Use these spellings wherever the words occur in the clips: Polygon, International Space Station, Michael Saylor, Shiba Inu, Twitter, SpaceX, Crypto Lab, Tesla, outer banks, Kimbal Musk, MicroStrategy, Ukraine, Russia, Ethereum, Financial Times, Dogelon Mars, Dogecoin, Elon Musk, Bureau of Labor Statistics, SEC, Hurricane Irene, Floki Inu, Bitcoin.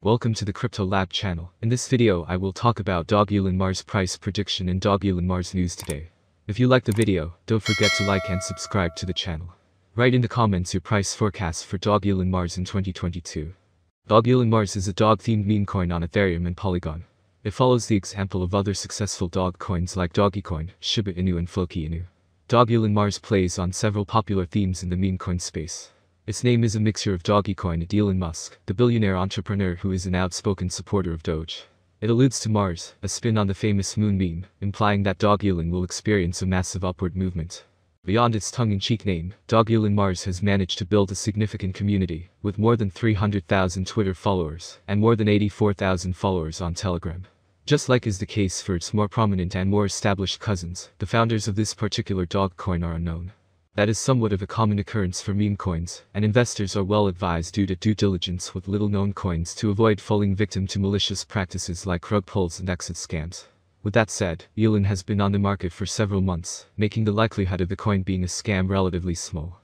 Welcome to the Crypto Lab channel. In this video I will talk about Dogelon Mars price prediction and Dogelon Mars news today. If you like the video, don't forget to like and subscribe to the channel. Write in the comments your price forecast for Dogelon Mars in 2022. Dogelon Mars is a dog-themed meme coin on Ethereum and Polygon. It follows the example of other successful dog coins like Dogecoin, Shiba Inu and Floki Inu. Dogelon Mars plays on several popular themes in the meme coin space. Its name is a mixture of Dogecoin and Elon Musk, the billionaire entrepreneur who is an outspoken supporter of Doge. It alludes to Mars, a spin on the famous moon meme, implying that Dogelon will experience a massive upward movement. Beyond its tongue-in-cheek name, Dogelon Mars has managed to build a significant community, with more than 300,000 Twitter followers, and more than 84,000 followers on Telegram. Just like is the case for its more prominent and more established cousins, the founders of this particular dog coin are unknown. That is somewhat of a common occurrence for meme coins, and investors are well advised to do due diligence with little-known coins to avoid falling victim to malicious practices like rug pulls and exit scams. With that said, Elon has been on the market for several months, making the likelihood of the coin being a scam relatively small.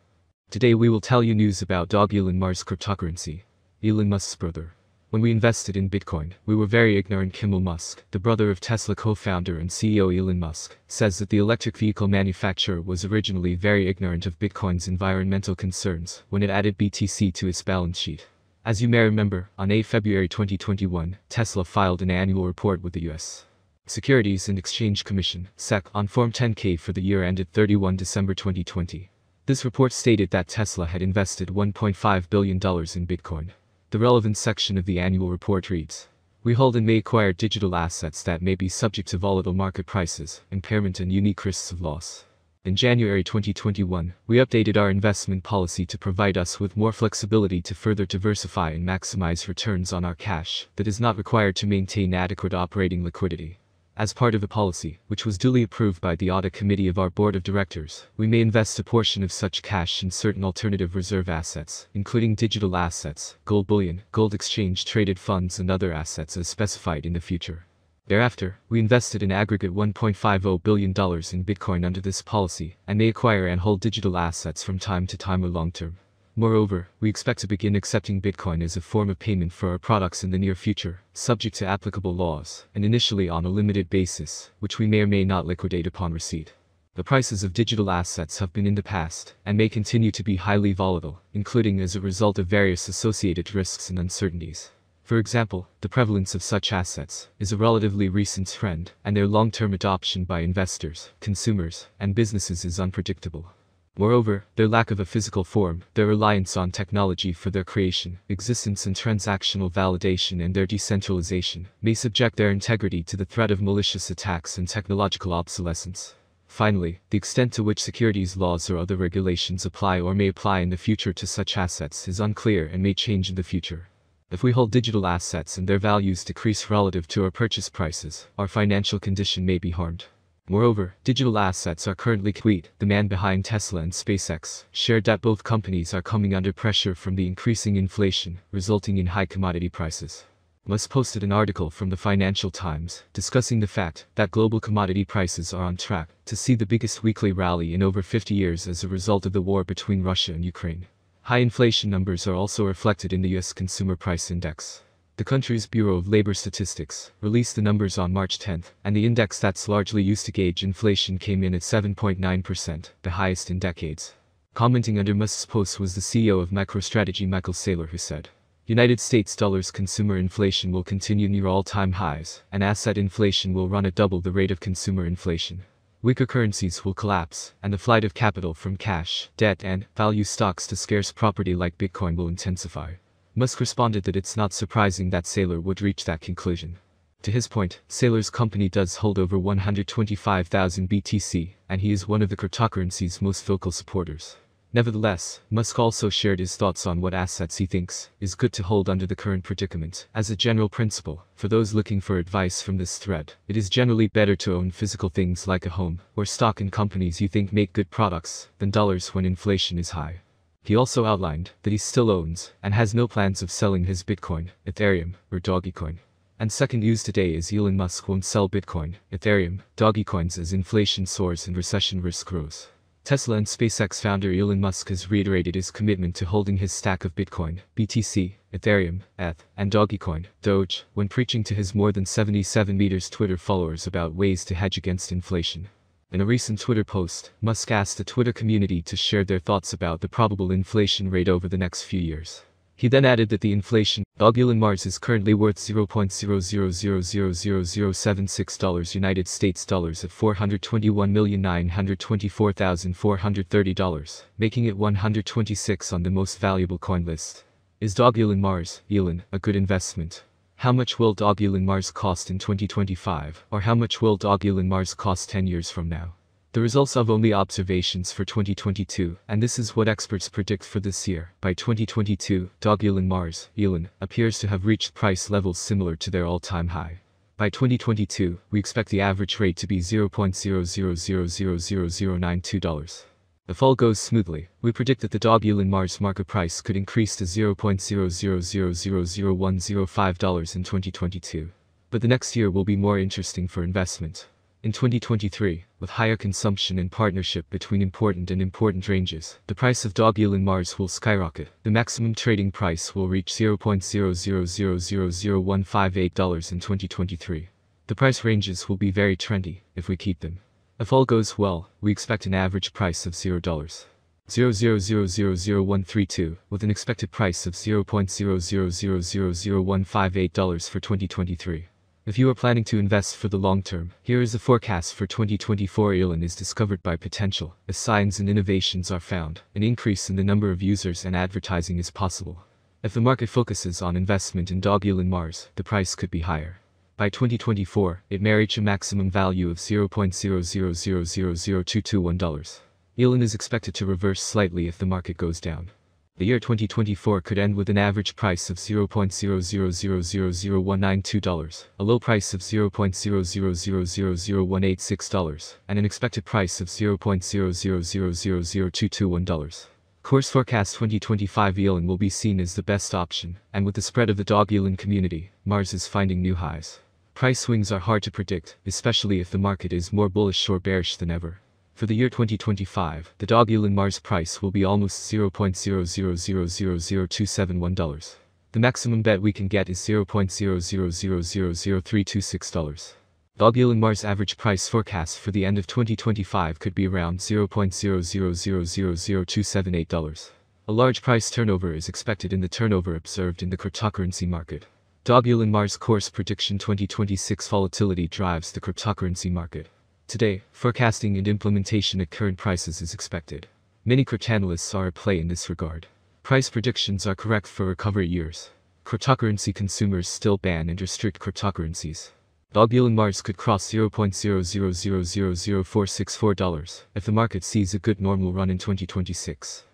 Today we will tell you news about Dogelon Mars cryptocurrency, Elon Musk's brother. When we invested in Bitcoin, we were very ignorant. Kimbal Musk, the brother of Tesla co-founder and CEO Elon Musk, says that the electric vehicle manufacturer was originally very ignorant of Bitcoin's environmental concerns when it added BTC to its balance sheet. As you may remember, on 8 February 2021, Tesla filed an annual report with the US Securities and Exchange Commission (SEC) on Form 10-K for the year ended 31 December 2020. This report stated that Tesla had invested $1.5 billion in Bitcoin. The relevant section of the annual report reads, "We hold and may acquire digital assets that may be subject to volatile market prices, impairment and unique risks of loss." In January 2021, we updated our investment policy to provide us with more flexibility to further diversify and maximize returns on our cash that is not required to maintain adequate operating liquidity. As part of the policy, which was duly approved by the audit committee of our board of directors, we may invest a portion of such cash in certain alternative reserve assets, including digital assets, gold bullion, gold exchange-traded funds and other assets as specified in the future. Thereafter, we invested an aggregate $1.50 billion in Bitcoin under this policy, and may acquire and hold digital assets from time to time or long-term. Moreover, we expect to begin accepting Bitcoin as a form of payment for our products in the near future, subject to applicable laws, and initially on a limited basis, which we may or may not liquidate upon receipt. The prices of digital assets have been in the past, and may continue to be highly volatile, including as a result of various associated risks and uncertainties. For example, the prevalence of such assets is a relatively recent trend, and their long-term adoption by investors, consumers, and businesses is unpredictable. Moreover, their lack of a physical form, their reliance on technology for their creation, existence and transactional validation and their decentralization may subject their integrity to the threat of malicious attacks and technological obsolescence. Finally, the extent to which securities laws or other regulations apply or may apply in the future to such assets is unclear and may change in the future. If we hold digital assets and their values decrease relative to our purchase prices, our financial condition may be harmed. Moreover, digital assets are currently quite the man behind Tesla and SpaceX, shared that both companies are coming under pressure from the increasing inflation, resulting in high commodity prices. Musk posted an article from the Financial Times, discussing the fact that global commodity prices are on track to see the biggest weekly rally in over 50 years as a result of the war between Russia and Ukraine. High inflation numbers are also reflected in the US Consumer Price Index. The country's Bureau of Labor Statistics released the numbers on March 10th, and the index that's largely used to gauge inflation came in at 7.9%, the highest in decades. Commenting under Musk's post was the CEO of MicroStrategy Michael Saylor, who said, "United States dollars consumer inflation will continue near all-time highs, and asset inflation will run at double the rate of consumer inflation. Weaker currencies will collapse, and the flight of capital from cash, debt and value stocks to scarce property like Bitcoin will intensify." Musk responded that it's not surprising that Saylor would reach that conclusion. To his point, Saylor's company does hold over 125,000 BTC, and he is one of the cryptocurrency's most vocal supporters. Nevertheless, Musk also shared his thoughts on what assets he thinks is good to hold under the current predicament. As a general principle, for those looking for advice from this thread, it is generally better to own physical things like a home or stock in companies you think make good products than dollars when inflation is high. He also outlined that he still owns and has no plans of selling his Bitcoin, Ethereum, or Dogecoin. And second news today is Elon Musk won't sell Bitcoin, Ethereum, Dogecoins as inflation soars and recession risk grows. Tesla and SpaceX founder Elon Musk has reiterated his commitment to holding his stack of Bitcoin, BTC, Ethereum, ETH, and Dogecoin, Doge, when preaching to his more than 77 million Twitter followers about ways to hedge against inflation. In a recent Twitter post, Musk asked the Twitter community to share their thoughts about the probable inflation rate over the next few years. He then added that the inflation of Dogelon Mars is currently worth $0.00000076 United States dollars at $421,924,430, making it 126 on the most valuable coin list. Is Dogelon Mars, Elon, a good investment? How much will Dogelon Mars cost in 2025, or how much will Dogelon Mars cost 10 years from now? The results of only observations for 2022, and this is what experts predict for this year. By 2022, Dogelon Mars, Elon, appears to have reached price levels similar to their all-time high. By 2022, we expect the average rate to be $0.00000092. If all goes smoothly, we predict that the Dogelon Mars market price could increase to $0.00000105 in 2022. But the next year will be more interesting for investment. In 2023, with higher consumption and partnership between important and important ranges, the price of Dogelon Mars will skyrocket. The maximum trading price will reach $0.00000158 in 2023. The price ranges will be very trendy, if we keep them. If all goes well, we expect an average price of $0.00000132, with an expected price of $0.00000158 for 2023. If you are planning to invest for the long term, here is the forecast for 2024. Elon is discovered by potential. As science and innovations are found, an increase in the number of users and advertising is possible. If the market focuses on investment in Dogelon Mars, the price could be higher. By 2024, it may reach a maximum value of $0.00000221. Elon is expected to reverse slightly if the market goes down. The year 2024 could end with an average price of $0.00000192, a low price of $0.00000186, and an expected price of $0.00000221. Course forecast 2025. Elon will be seen as the best option, and with the spread of the Dogelon community, Mars is finding new highs. Price swings are hard to predict, especially if the market is more bullish or bearish than ever. For the year 2025, the Dogelon Mars price will be almost $0.00000271. The maximum bet we can get is $0.00000326. Dogelon Mars average price forecast for the end of 2025 could be around $0.00000278. A large price turnover is expected in the turnover observed in the cryptocurrency market. Dogelon Mars course prediction 2026. Volatility drives the cryptocurrency market. Today, forecasting and implementation at current prices is expected. Many cryptanalysts are at play in this regard. Price predictions are correct for recovery years. Cryptocurrency consumers still ban and restrict cryptocurrencies. Dogelon Mars could cross $0.00000464 if the market sees a good normal run in 2026.